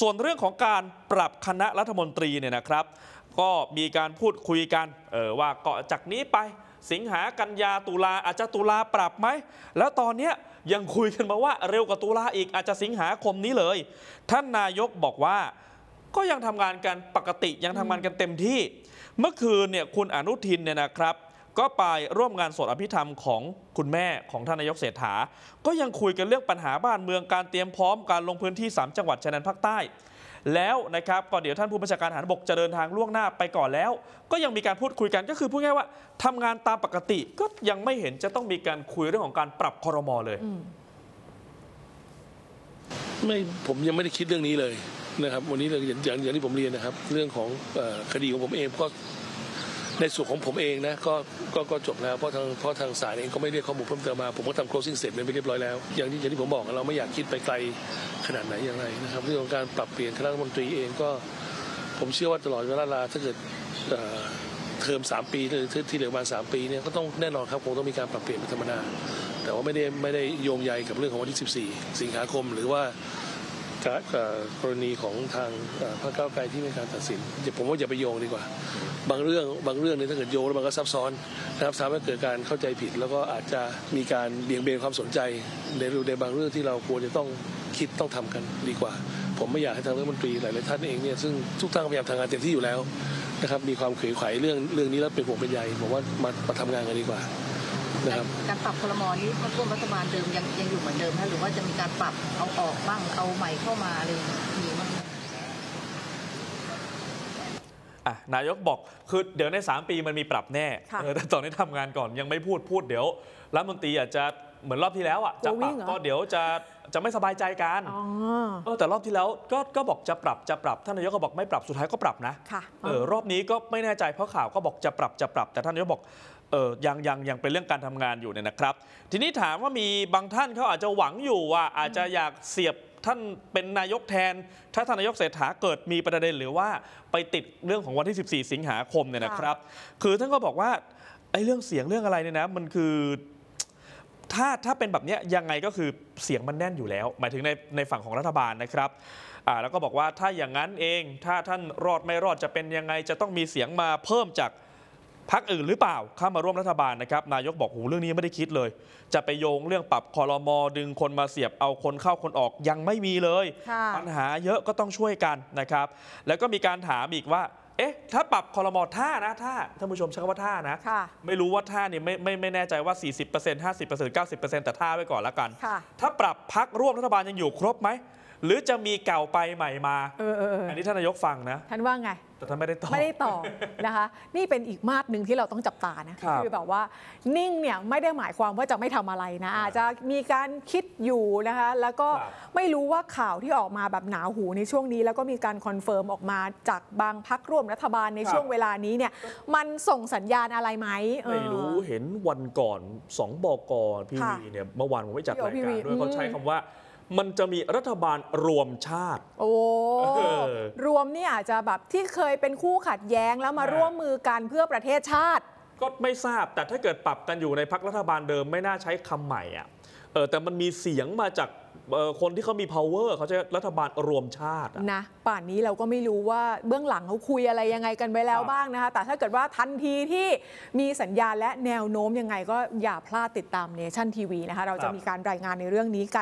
ส่วนเรื่องของการปรับคณะรัฐมนตรีเนี่ยนะครับก็มีการพูดคุยกันว่าก็จากนี้ไปสิงหากันยาตุลาอาจจะตุลาปรับไหมแล้วตอนนี้ยังคุยกันมาว่าเร็วกว่าตุลาอีกอาจจะสิงหาคมนี้เลยท่านนายกบอกว่าก็ยังทำงานกันปกติยังทำงานกันเต็มที่เมื่อคืนเนี่ยคุณอนุทินเนี่ยนะครับก็ไปร่วมงานสวดอภิธรรมของคุณแม่ของท่านนายกเศรษฐาก็ยังคุยกันเรื่องปัญหาบ้านเมืองการเตรียมพร้อมการลงพื้นที่3จังหวัดชายแดนภาคใต้แล้วนะครับก่อนเดี๋ยวท่านผู้บัญชาการทหารบกจะเดินทางล่วงหน้าไปก่อนแล้วก็ยังมีการพูดคุยกันก็คือพูดง่ายว่าทำงานตามปกติก็ยังไม่เห็นจะต้องมีการคุยเรื่องของการปรับครม.เลยไม่ผมยังไม่ได้คิดเรื่องนี้เลยนะครับวันนี้อย่างที่ผมเรียนนะครับเรื่องของคดีของผมเองก็ในส่วนของผมเองนะก็จบแล้วเพราะทางศาลเองก็ไม่เรียกข้อมูลเพิ่มเติมมาผมก็ทำ closing statement ไปเรียบร้อยแล้วอย่างที่ผมบอกเราไม่อยากคิดไปไกลขนาดไหนอย่างไรนะครับเรื่องของการปรับเปลี่ยนคณะรัฐมนตรีเองก็ผมเชื่อว่าตลอดเวลาถ้าเกิดเทอม3ปีหรือที่เหลือประมาณ3ปีเนี่ยก็ต้องแน่นอนครับคงต้องมีการปรับเปลี่ยนเป็นธรรมดาแต่ว่าไม่ได้โยงใยกับเรื่องของวันที่14สิงหาคมหรือว่ากรณีของทางพรรคก้าวไกลที่มีการตัดสินผมว่าอย่าไปโยงดีกว่าบางเรื่องเนี่ยถ้าเกิดโยงแล้วมันก็ซับซ้อนนะครับทำให้เกิดการเข้าใจผิดแล้วก็อาจจะมีการเบี่ยงเบนความสนใจในบางเรื่องที่เราควรจะต้องคิดต้องทำกันดีกว่าผมไม่อยากให้ทางรัฐมนตรีหลายๆท่านเองเนี่ยซึ่งทุกท่านพยายามทำงานเต็มที่อยู่แล้วนะครับมีความเขยไขเรื่องนี้แล้วเป็นห่วงเป็นใยผมว่ามาทำงานกันดีกว่าการปรับครม.นี้พรรคร่วมรัฐบาลเดิมยังอยู่เหมือนเดิมหรือว่าจะมีการปรับเอาออกบ้างเอาใหม่เข้ามาอะไรมีบ้างนายกบอกคือเดี๋ยวใน3ปีมันมีปรับแน่แต่ตอนนี้ทำงานก่อนยังไม่พูดเดี๋ยวรัฐมนตรีอาจจะเหมือนรอบที่แล้วจะปรับก็เดี๋ยวจะไม่สบายใจกันแต่รอบที่แล้วก็บอกจะปรับท่านนายกก็บอกไม่ปรับสุดท้ายก็ปรับนะรอบนี้ก็ไม่แน่ใจเพราะข่าวก็บอกจะปรับแต่ท่านนายกบอกยังเป็นเรื่องการทำงานอยู่เนี่ยนะครับทีนี้ถามว่ามีบางท่านเขาอาจจะหวังอยู่ว่าอาจจะอยากเสียบท่านเป็นนายกแทนถ้าท่านนายกเศรษฐาเกิดมีประเด็นหรือว่าไปติดเรื่องของวันที่14สิงหาคมเนี่ยนะครับคือท่านก็บอกว่าไอ้เรื่องเสียงเรื่องอะไรเนี่ยนะมันคือถ้าเป็นแบบนี้ยังไงก็คือเสียงมันแน่นอยู่แล้วหมายถึงในฝั่งของรัฐบาลนะครับแล้วก็บอกว่าถ้าอย่างนั้นเองถ้าท่านรอดไม่รอดจะเป็นยังไงจะต้องมีเสียงมาเพิ่มจากพรรคอื่นหรือเปล่าเข้ามาร่วมรัฐบาลนะครับนายกบอกโหเรื่องนี้ไม่ได้คิดเลยจะไปโยงเรื่องปรับครม.ดึงคนมาเสียบเอาคนเข้าคนออกยังไม่มีเลยปัญหาเยอะก็ต้องช่วยกันนะครับแล้วก็มีการถามอีกว่าเอ๊ะถ้าปรับครม.ท่านผู้ชมใช้คำว่าท่านะไม่รู้ว่าท่านี่ไม่แน่ใจว่า 40% 50% 90% แต่ท่าไว้ก่อนละกันถ้าปรับพรรคร่วมรัฐบาลยังอยู่ครบไหมหรือจะมีเก่าไปใหม่มาอันนี้ท่านนายกฟังนะท่านว่าไงแต่ท่านไม่ได้ตอบนะคะนี่เป็นอีกมาตรหนึ่งที่เราต้องจับตานะคือแบบว่านิ่งเนี่ยไม่ได้หมายความว่าจะไม่ทำอะไรนะอาจจะมีการคิดอยู่นะคะแล้วก็ไม่รู้ว่าข่าวที่ออกมาแบบหนาหูในช่วงนี้แล้วก็มีการคอนเฟิร์มออกมาจากบางพรรคร่วมรัฐบาลในช่วงเวลานี้เนี่ยมันส่งสัญญาณอะไรไหมไม่รู้เห็นวันก่อน2 บก.พี่วีเนี่ยเมื่อวานผมไปจัดรายการด้วยเขาใช้คำว่ามันจะมีรัฐบาลรวมชาติโอ้รวมนี่อาจจะแบบที่เคยเป็นคู่ขัดแย้งแล้วมาร่วมมือกันเพื่อประเทศชาติก็ไม่ทราบแต่ถ้าเกิดปรับกันอยู่ในพรรครัฐบาลเดิมไม่น่าใช้คำใหม่แต่มันมีเสียงมาจากคนที่เขามี power เขาจะรัฐบาลรวมชาตินะป่านนี้เราก็ไม่รู้ว่าเบื้องหลังเขาคุยอะไรยังไงกันไปแล้วบ้างนะคะแต่ถ้าเกิดว่าทันทีที่มีสัญญาณและแนวโน้มยังไงก็อย่าพลาดติดตามเนชั่นทีวีนะคะเราจะมีการรายงานในเรื่องนี้กัน